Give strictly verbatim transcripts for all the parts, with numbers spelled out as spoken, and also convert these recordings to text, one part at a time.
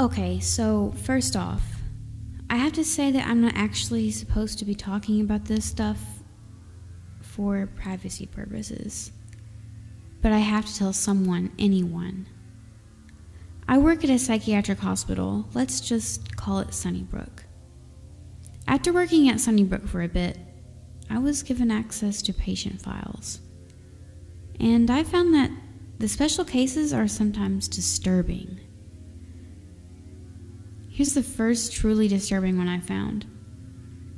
Okay, so first off, I have to say that I'm not actually supposed to be talking about this stuff for privacy purposes, but I have to tell someone, anyone. I work at a psychiatric hospital, let's just call it Sunnybrook. After working at Sunnybrook for a bit, I was given access to patient files, and I found that the special cases are sometimes disturbing. Here's the first truly disturbing one I found.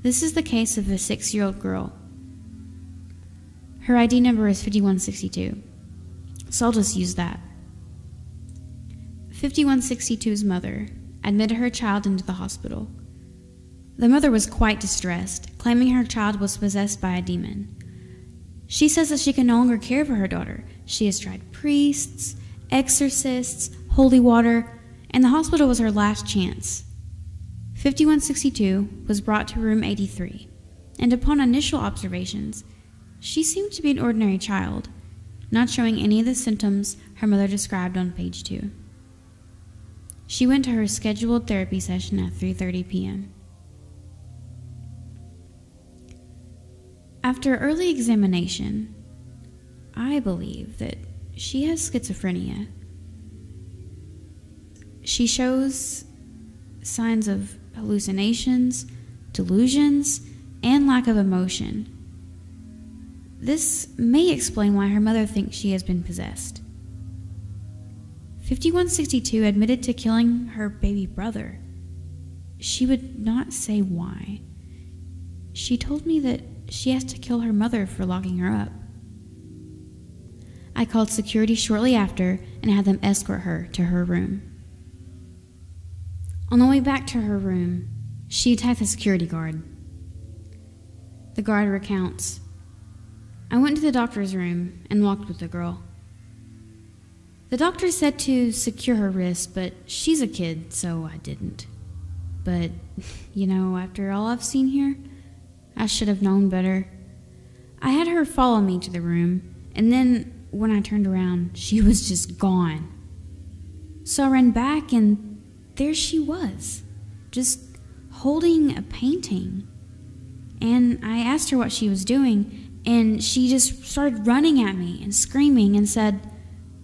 This is the case of a six-year-old girl. Her I D number is fifty-one sixty-two, so I'll just use that. fifty-one sixty-two's mother admitted her child into the hospital. The mother was quite distressed, claiming her child was possessed by a demon. She says that she can no longer care for her daughter. She has tried priests, exorcists, holy water, and the hospital was her last chance. fifty-one sixty-two was brought to room eighty-three, and upon initial observations, she seemed to be an ordinary child, not showing any of the symptoms her mother described on page two. She went to her scheduled therapy session at three thirty p m After early examination, I believe that she has schizophrenia. She shows signs of hallucinations, delusions, and lack of emotion. This may explain why her mother thinks she has been possessed. fifty-one sixty-two admitted to killing her baby brother. She would not say why. She told me that she has to kill her mother for locking her up. I called security shortly after and had them escort her to her room. On the way back to her room, she attacked the security guard. The guard recounts, "I went to the doctor's room and walked with the girl. The doctor said to secure her wrist, but she's a kid, so I didn't. But, you know, after all I've seen here, I should have known better. I had her follow me to the room, and then when I turned around, she was just gone. So I ran back, and there she was, just holding a painting. And I asked her what she was doing, and she just started running at me and screaming and said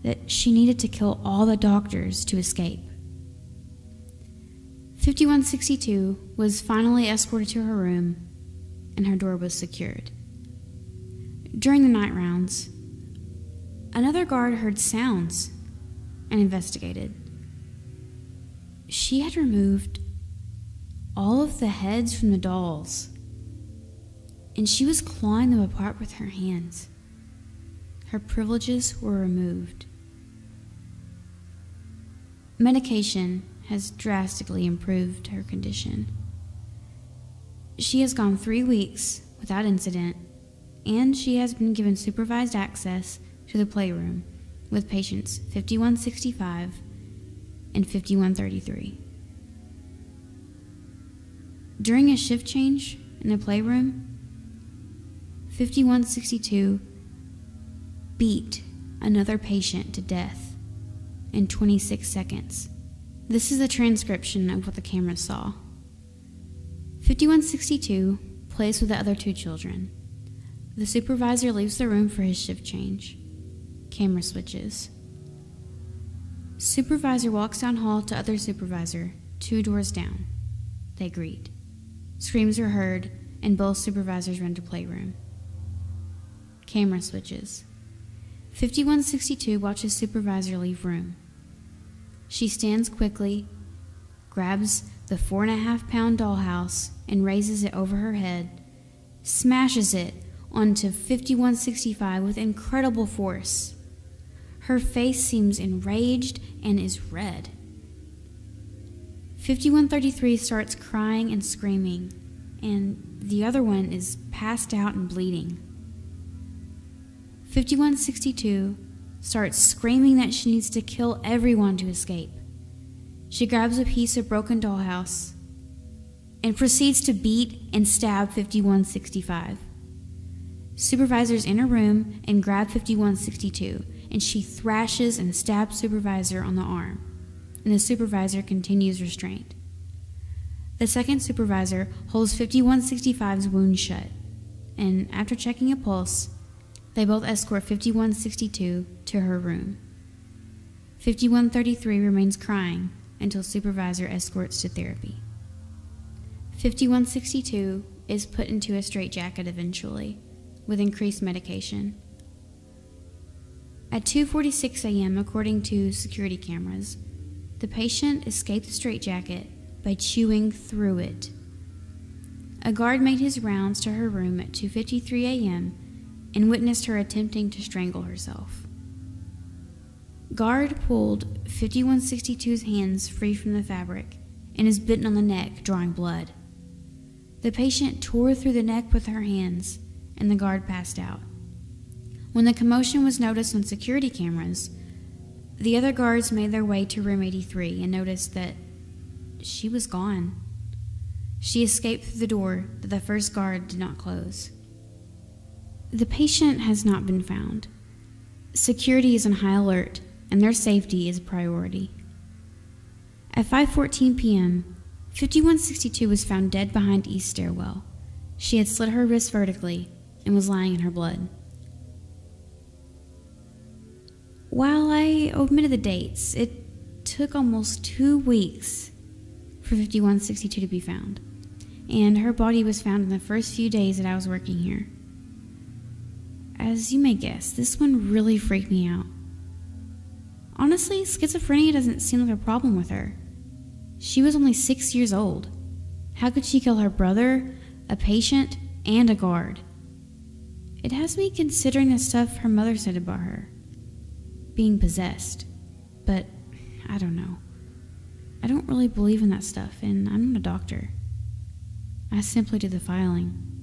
that she needed to kill all the doctors to escape." fifty-one sixty-two was finally escorted to her room, and her door was secured. During the night rounds, another guard heard sounds and investigated. She had removed all of the heads from the dolls, and she was clawing them apart with her hands. Her privileges were removed. Medication has drastically improved her condition. She has gone three weeks without incident, and she has been given supervised access to the playroom with patients fifty-one sixty-five and fifty-one thirty-three. During a shift change in the playroom, fifty-one sixty-two beat another patient to death in twenty-six seconds. This is a transcription of what the camera saw. fifty-one sixty-two plays with the other two children. The supervisor leaves the room for his shift change. Camera switches. Supervisor walks down hall to other supervisor, two doors down. They greet. Screams are heard, and both supervisors run to playroom. Camera switches. fifty-one sixty-two watches supervisor leave room. She stands quickly, grabs the four and a half pound dollhouse and raises it over her head, smashes it onto fifty-one sixty-five with incredible force. Her face seems enraged and is red. fifty-one thirty-three starts crying and screaming, and the other one is passed out and bleeding. fifty-one sixty-two starts screaming that she needs to kill everyone to escape. She grabs a piece of broken dollhouse and proceeds to beat and stab fifty-one sixty-five. Supervisors enter room and grab fifty-one sixty-two, and she thrashes and stabs supervisor on the arm. and the supervisor continues restraint. The second supervisor holds fifty-one sixty-five's wound shut, and after checking a pulse, they both escort fifty-one sixty-two to her room. fifty-one thirty-three remains crying until supervisor escorts to therapy. fifty-one sixty-two is put into a straitjacket eventually, with increased medication. At two forty-six a m, according to security cameras, the patient escaped the straitjacket by chewing through it. A guard made his rounds to her room at two fifty-three a m and witnessed her attempting to strangle herself. Guard pulled fifty-one sixty-two's hands free from the fabric and is bitten on the neck, drawing blood. The patient tore through the neck with her hands, and the guard passed out. When the commotion was noticed on security cameras, the other guards made their way to room eighty-three and noticed that she was gone. She escaped through the door that the first guard did not close. The patient has not been found. Security is on high alert, and their safety is a priority. At five fourteen p m, fifty-one sixty-two was found dead behind East Stairwell. She had slit her wrist vertically and was lying in her blood. While I omitted the dates, it took almost two weeks for fifty-one sixty-two to be found, and her body was found in the first few days that I was working here. As you may guess, this one really freaked me out. Honestly, schizophrenia doesn't seem like a problem with her. She was only six years old. How could she kill her brother, a patient, and a guard? It has me considering the stuff her mother said about her being possessed, but I don't know. I don't really believe in that stuff, and I'm not a doctor. I simply do the filing.